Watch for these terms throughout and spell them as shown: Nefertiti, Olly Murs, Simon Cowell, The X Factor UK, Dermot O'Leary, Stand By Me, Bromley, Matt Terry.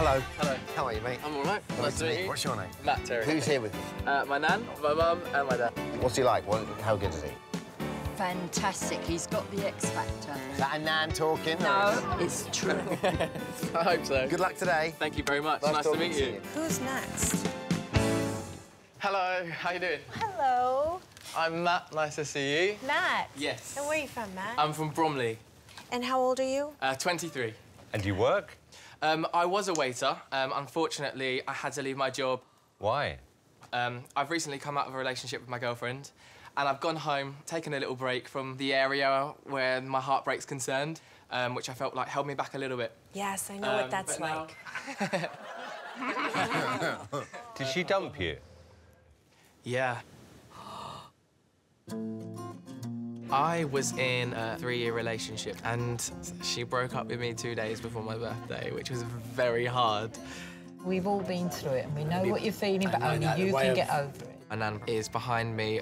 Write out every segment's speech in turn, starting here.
Hello. Hello. How are you, mate? I'm all right. Nice to meet you. What's your name? Matt Terry. Who's here with you? My nan, my mum, and my dad. What's he like? How good is he? Fantastic. He's got the X Factor. Is that a nan talking? No, it's true. I hope so. Good luck today. Thank you very much. Nice to meet you. Who's next? Hello. How you doing? Hello. I'm Matt. Nice to see you. Matt? Yes. And where are you from, Matt? I'm from Bromley. And how old are you? 23. And you work? I was a waiter. Unfortunately, I had to leave my job. Why? I've recently come out of a relationship with my girlfriend, and I've gone home, taken a little break from the area where my heartbreak's concerned, which I felt like held me back a little bit. Yes, I know what that's like. Now... Did she dump you? Yeah. I was in a 3-year relationship, and she broke up with me 2 days before my birthday, which was very hard. We've all been through it, and we know what you're feeling, but only you can get over it. My nan is behind me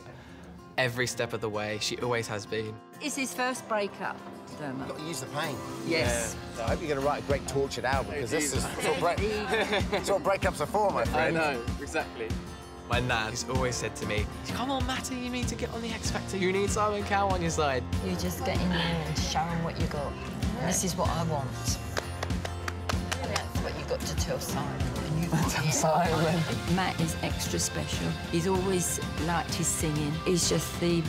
every step of the way. She always has been. It's his first breakup, Dermot. You've got to use the pain. Yes. Yeah. I hope you're going to write a great tortured album, because this is sort of breakups are for, my friend. I know, exactly. My nan has always said to me, come on, Matty, you need to get on the X Factor. You need Simon Cowell on your side. You just get in there and show them what you got. Yeah. This is what I want. Yeah. That's what you've got to tell Simon. And you got to Simon. Matt is extra special. He's always liked his singing. He's just the,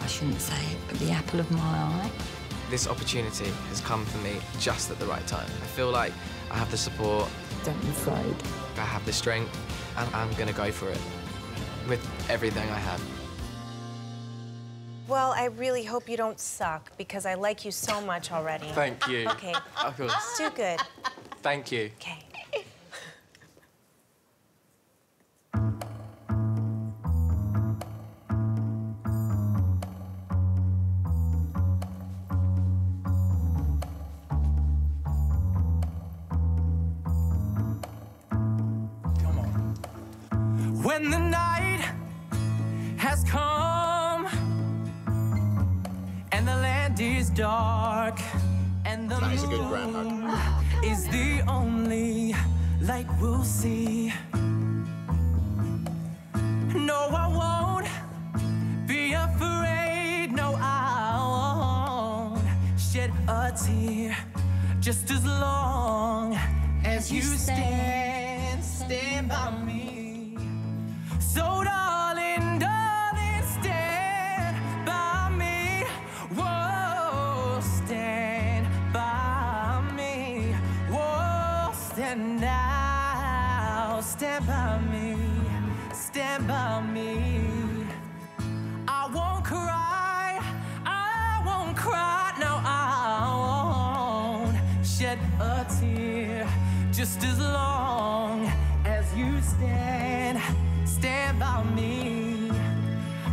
I shouldn't say it, but the apple of my eye. This opportunity has come for me just at the right time. I feel like I have the support. Don't be afraid. I have the strength. And I'm going to go for it with everything I have. Well, I really hope you don't suck, because I like you so much already. Thank you. OK. Of course. Do good. Thank you. OK. When the night has come and the land is dark and the moon is the only light we'll see. No, I won't be afraid. No, I won't shed a tear. Just as long as you stand by me. So darling, darling, stand by me. Whoa, stand by me. Whoa, stand now. Stand by me. Stand by me. I won't cry. I won't cry. No, I won't shed a tear. Just as long as you stand. Stand by me.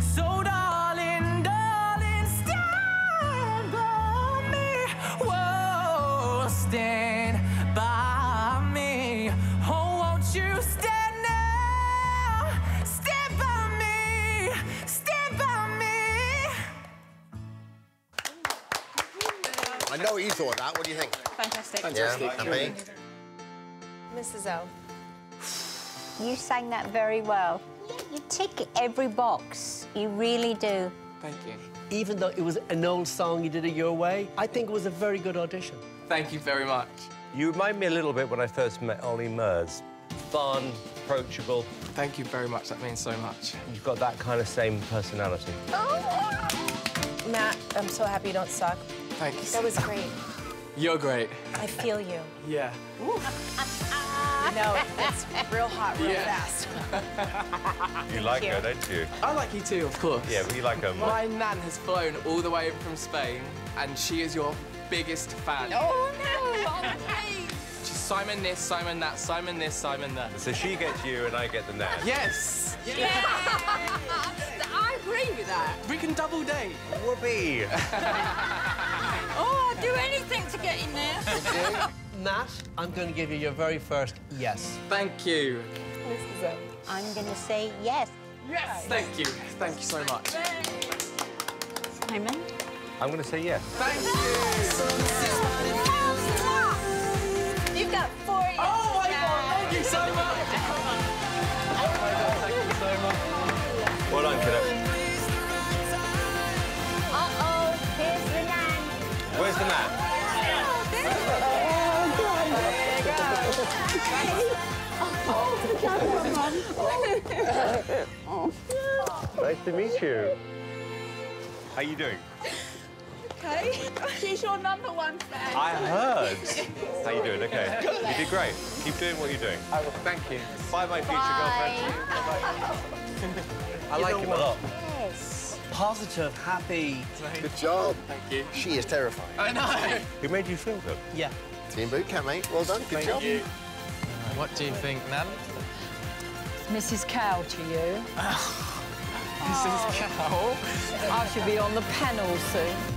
So darling, darling, stand by me. Whoa, stand by me. Oh, won't you stand now? Stand by me. Stand by me. I know you thought that. What do you think? Fantastic. Fantastic. Yeah, me. Mrs. O. You sang that very well. You tick every box. You really do. Thank you. Even though it was an old song, you did it your way, I think it was a very good audition. Thank you very much. You remind me a little bit when I first met Olly Murs. Fun, approachable. Thank you very much. That means so much. You've got that kind of same personality. Oh. Matt, I'm so happy you don't suck. Thank you. That was great. You're great. I feel you. Yeah. No, it's real hot, real fast. You like her, don't you? I like you too, of course. Yeah, but you like her more. My nan has flown all the way from Spain, and she is your biggest fan. Oh, no! She's Simon this, Simon that, Simon this, Simon that. So she gets you, and I get the nan. Yes! Yes. Yeah. I agree with that. We can double date. Whoopee! Oh, I'd do anything to get in there. Matt, I'm going to give you your very first yes. Thank you. I'm going to say yes. Yes. Thank you. Thank you so much. Simon? I'm going to say yes. Thank you. You've got 4 yeses. Oh! than that. Oh, nice to meet you. How you doing? Okay. She's your number one fan. I heard. How you doing? Okay. You did great. Keep doing what you're doing. I will. Thank you. Bye, my future girlfriend. I like him a lot. Yes. Positive, happy. Good job. Thank you. She is terrifying. I know. Who made you feel good? Yeah. Team boot camp, mate. Well done. Good job. Thank you. What do you think, Nan? Mrs. Cowell to you. Mrs. Cowell. I should be on the panel soon.